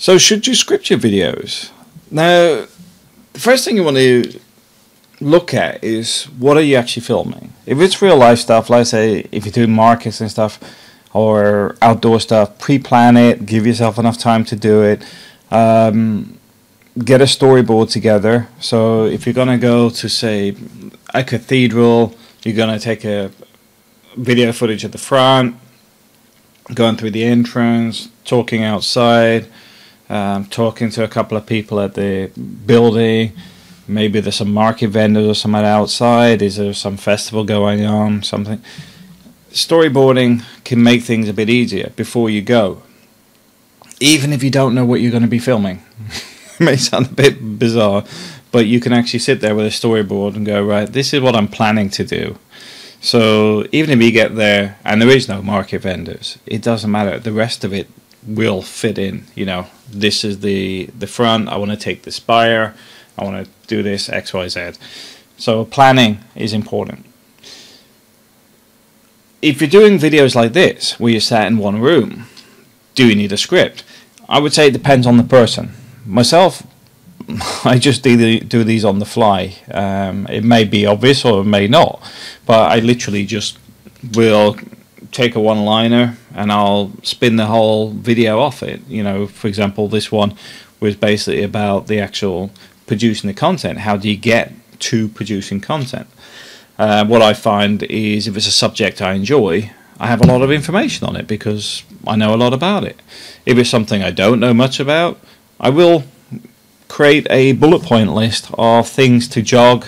So should you script your videos? Now, the first thing you want to look at is what are you actually filming. If it's real life stuff, like say if you're doing markets and stuff or outdoor stuff, pre-plan it, give yourself enough time to do it. Get a storyboard together. So if you're going to go to, say, a cathedral, you're going to take a video footage at the front, going through the entrance, talking outside, talking to a couple of people at the building. Maybe there's some market vendors or something outside. Is there some festival going on? Something. Storyboarding can make things a bit easier before you go, even if you don't know what you're going to be filming. It may sound a bit bizarre, but you can actually sit there with a storyboard and go, right, this is what I'm planning to do. So even if you get there and there is no market vendors, it doesn't matter. The rest of it will fit in. You know, this is the front. I want to take this buyer. I want to do this X, Y, Z. So planning is important. If you're doing videos like this, where you're sat in one room, do you need a script? I would say it depends on the person. Myself, I just do these on the fly. It may be obvious or it may not, but I literally just will take a one-liner and I'll spin the whole video off it. You know, for example, this one was basically about the actual producing the content. How do you get to producing content? What I find is if it's a subject I enjoy, I have a lot of information on it because I know a lot about it. If it's something I don't know much about, I will create a bullet point list of things to jog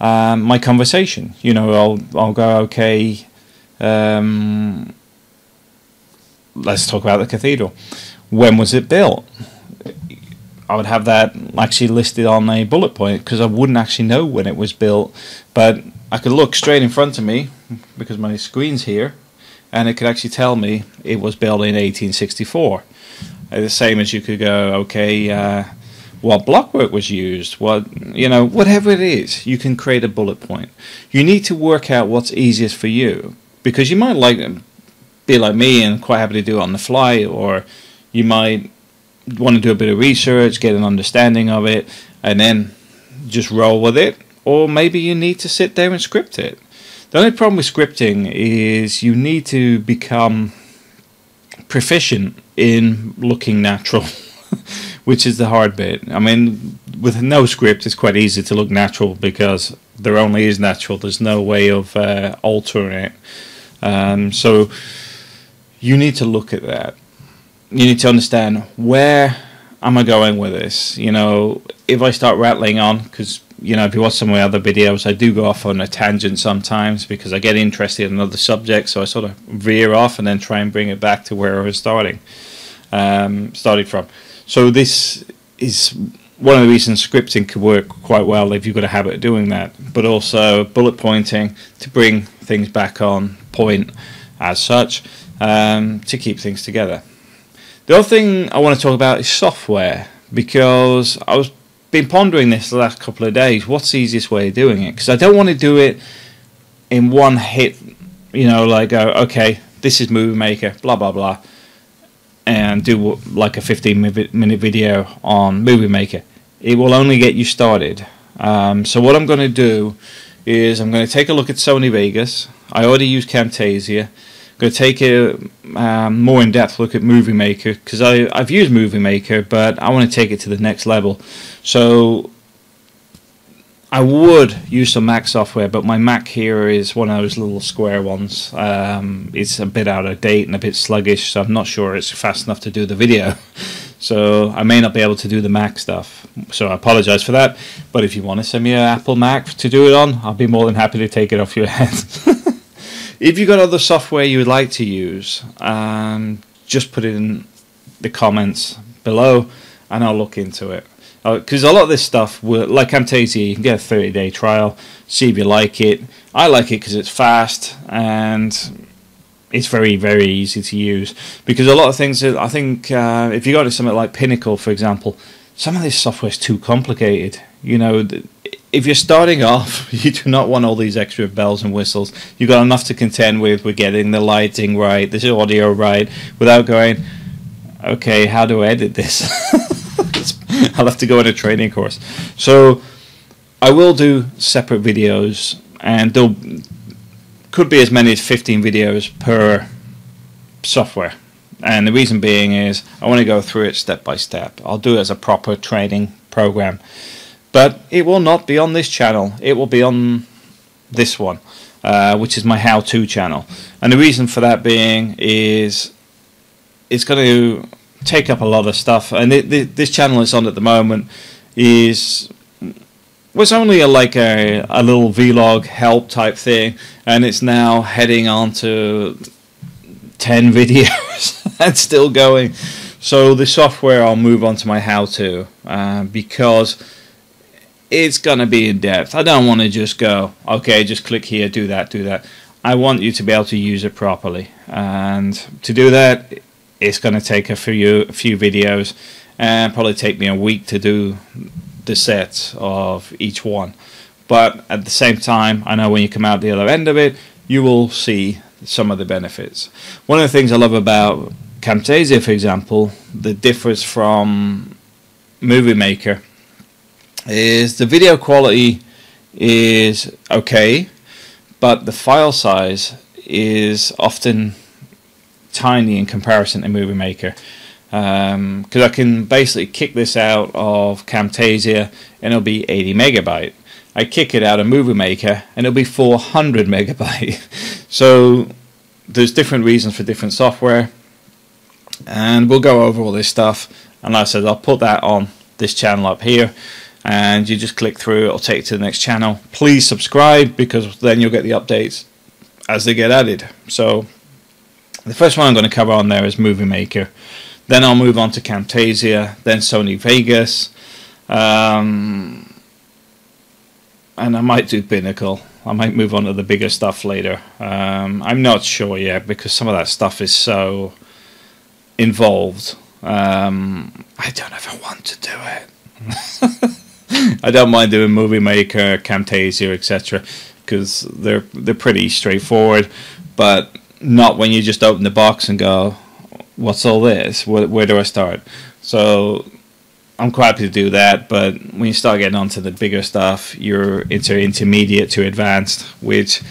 my conversation. You know, I'll go, okay, let's talk about the cathedral. When was it built? I would have that actually listed on a bullet point because I wouldn't actually know when it was built, but I could look straight in front of me because my screen's here, and it could actually tell me it was built in 1864. The same as you could go, okay, what blockwork was used, what, you know, whatever it is, you can create a bullet point. You need to work out what's easiest for you, because you might be like me and quite happy to do it on the fly, or you might want to do a bit of research, get an understanding of it, and then just roll with it. Or maybe you need to sit there and script it. The only problem with scripting is you need to become proficient in looking natural, which is the hard bit. I mean, with no script, it's quite easy to look natural because there only is natural. There's no way of altering it. So you need to look at that. You need to understand, where am I going with this? You know, if I start rattling on, because, you know, if you watch some of my other videos, I do go off on a tangent sometimes because I get interested in another subject, so I sort of veer off and then try and bring it back to where I was started from. So this is one of the reasons scripting could work quite well if you've got a habit of doing that, but also bullet pointing to bring things back on point as such, to keep things together. The other thing I want to talk about is software, because I've been pondering this the last couple of days. What's the easiest way of doing it? Because I don't want to do it in one hit, you know, like, okay, this is Movie Maker, blah, blah, blah, and do like a 15-minute video on Movie Maker. It will only get you started. So what I'm going to do is I'm going to take a look at Sony Vegas. I already use Camtasia. Going to take a more in-depth look at Movie Maker, because I've used Movie Maker, but I want to take it to the next level. So I would use some Mac software, but my Mac here is one of those little square ones. It's a bit out of date and a bit sluggish, so I'm not sure it's fast enough to do the video. So I may not be able to do the Mac stuff. So I apologize for that. But if you want to send me an Apple Mac to do it on, I'll be more than happy to take it off your hands. If you've got other software you would like to use, just put it in the comments below and I'll look into it. Because a lot of this stuff, like Camtasia, you can get a 30-day trial, see if you like it. I like it because it's fast and it's very, very easy to use. Because a lot of things, that I think, if you go to something like Pinnacle, for example, some of this software is too complicated. You know, if you're starting off, you do not want all these extra bells and whistles. You've got enough to contend with getting the lighting right, this audio right, without going, okay, how do I edit this? I'll have to go on a training course. So I will do separate videos, and there could be as many as 15 videos per software. And the reason being is I want to go through it step by step. I'll do it as a proper training program. But it will not be on this channel. It will be on this one, which is my how-to channel. And the reason for that being is it's going to take up a lot of stuff. And this channel it's on at the moment was only like a little vlog help type thing. And it's now heading on to 10 videos and still going. So the software, I'll move on to my how-to because it's going to be in depth. I don't want to just go, okay, just click here, do that, do that. I want you to be able to use it properly. And to do that, it's going to take a few videos and probably take me a week to do the sets of each one. But at the same time, I know when you come out the other end of it, you will see some of the benefits. One of the things I love about Camtasia, for example, that differs from Movie Maker is the video quality is okay, but the file size is often tiny in comparison to Movie Maker, because I can basically kick this out of Camtasia and it'll be 80 megabyte. I kick it out of Movie Maker and it'll be 400 megabyte. So there's different reasons for different software, and we'll go over all this stuff, and like I said, I'll put that on this channel up here, and you just click through, it'll take you to the next channel. Please subscribe, because then you'll get the updates as they get added. So the first one I'm going to cover on there is Movie Maker, then I'll move on to Camtasia, then Sony Vegas, and I might do Pinnacle. I might move on to the bigger stuff later. I'm not sure yet, because some of that stuff is so involved. I don't ever want to do it. I don't mind doing Movie Maker, Camtasia, etc., because they're pretty straightforward, but not when you just open the box and go, what's all this? Where do I start? So I'm quite happy to do that, but when you start getting onto the bigger stuff, you're into intermediate to advanced, which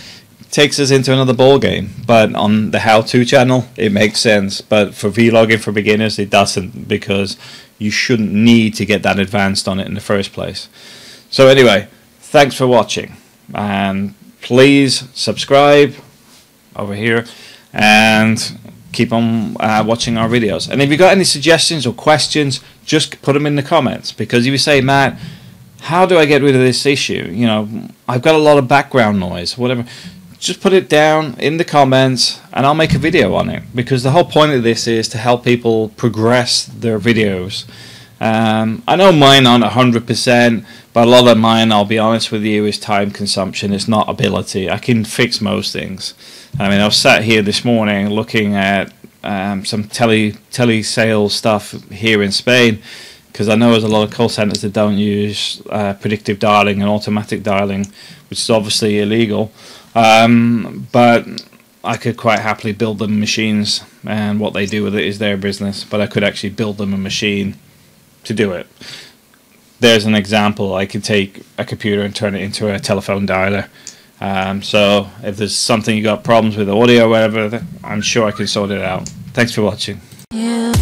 takes us into another ball game. But on the how-to channel, it makes sense. But for vlogging for beginners, it doesn't, because you shouldn't need to get that advanced on it in the first place. So anyway, thanks for watching, and please subscribe over here, and keep on watching our videos. And if you've got any suggestions or questions, just put them in the comments, because if you say, Matt, how do I get rid of this issue? You know, I've got a lot of background noise, whatever. Just put it down in the comments and I'll make a video on it, because the whole point of this is to help people progress their videos. I know mine aren't 100%, but a lot of mine, I'll be honest with you, is time consumption. It's not ability. I can fix most things. I mean, I was sat here this morning looking at some telesales stuff here in Spain, because I know there's a lot of call centers that don't use predictive dialing and automatic dialing, which is obviously illegal. But I could quite happily build them machines, and what they do with it is their business, but I could actually build them a machine to do it. There's an example. I could take a computer and turn it into a telephone dialer. So if there's something you got problems with, audio or whatever, I'm sure I can sort it out. Thanks for watching. Yeah.